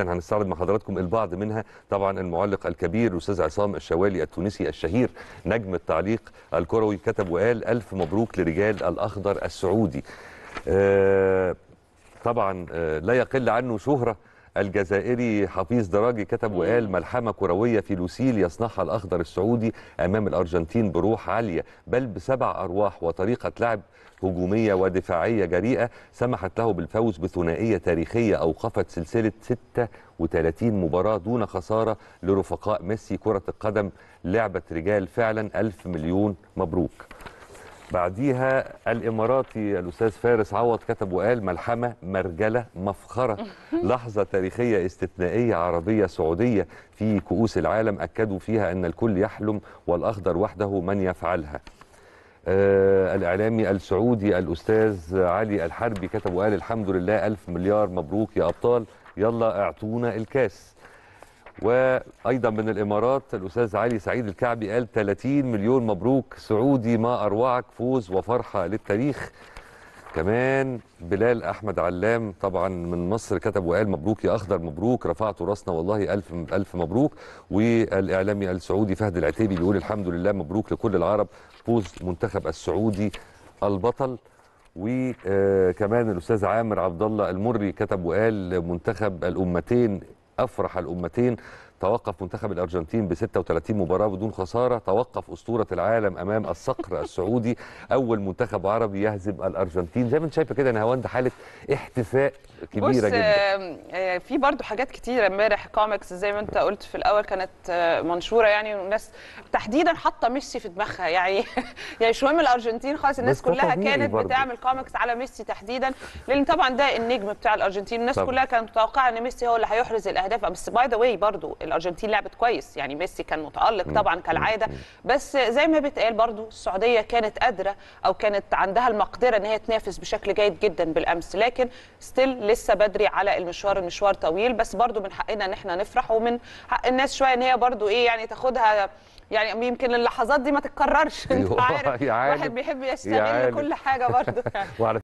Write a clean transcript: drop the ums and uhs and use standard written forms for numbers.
هنستعرض مع حضراتكم البعض منها. طبعا المعلق الكبير الاستاذ عصام الشوالي التونسي الشهير نجم التعليق الكروي كتب وقال: الف مبروك لرجال الاخضر السعودي. طبعا لا يقل عنه شهرة. الجزائري حفيظ دراجي كتب وقال: ملحمة كروية في لوسيل يصنعها الأخضر السعودي أمام الأرجنتين بروح عالية، بل ب7 أرواح وطريقة لعب هجومية ودفاعية جريئة سمحت له بالفوز بثنائية تاريخية أوقفت سلسلة 36 مباراة دون خسارة لرفقاء ميسي. كرة القدم لعبة رجال فعلا، 1000 مليون مبروك. بعديها الإماراتي الأستاذ فارس عوض كتب وقال: ملحمة، مرجلة، مفخرة، لحظة تاريخية استثنائية عربية سعودية في كؤوس العالم أكدوا فيها أن الكل يحلم والأخضر وحده من يفعلها. الإعلامي السعودي الأستاذ علي الحربي كتب وقال: الحمد لله، 1000 مليار مبروك يا أبطال، يلا اعطونا الكاس. وأيضا من الإمارات الأستاذ علي سعيد الكعبي قال: 30 مليون مبروك سعودي، ما أروعك، فوز وفرحة للتاريخ. كمان بلال أحمد علام طبعا من مصر كتب وقال: مبروك يا أخضر، مبروك، رفعتوا راسنا والله، ألف مبروك. والإعلامي السعودي فهد العتيبي بيقول: الحمد لله، مبروك لكل العرب، فوز منتخب السعودي البطل. وكمان الأستاذ عامر عبد الله المري كتب وقال: منتخب الأمتين أفرح الأمتين، توقف منتخب الأرجنتين ب36 مباراة بدون خسارة، توقف أسطورة العالم أمام الصقر السعودي، أول منتخب عربي يهزم الأرجنتين. زي ما أنت شايفة كده نهاوند حالة احتفاء كبيرة جدا. بص في برضو حاجات كتيرة امبارح، كوميكس زي ما أنت قلت في الأول كانت منشورة، يعني والناس تحديدا حاطة ميسي في دماغها، يعني مش مهم الأرجنتين خالص، الناس كلها كانت بتعمل كوميكس على ميسي تحديدا، لأن طبعا ده النجم بتاع الأرجنتين، الناس كلها كانت متوقعة إن ميسي هو اللي هيحرز الأهداف. بس باي ذا واي برضو الارجنتين لعبت كويس، يعني ميسي كان متالق طبعا كالعاده، بس زي ما بيتقال برضو السعوديه كانت قادره او كانت عندها المقدره ان هي تنافس بشكل جيد جدا بالامس، لكن ستيل لسه بدري على المشوار، المشوار طويل، بس برضو من حقنا ان احنا نفرح، ومن حق الناس شويه ان هي برضو ايه يعني تاخدها، يعني يمكن اللحظات دي ما تتكررش، انت عارف الواحد بيحب يشتغل لكل حاجه برضو يعني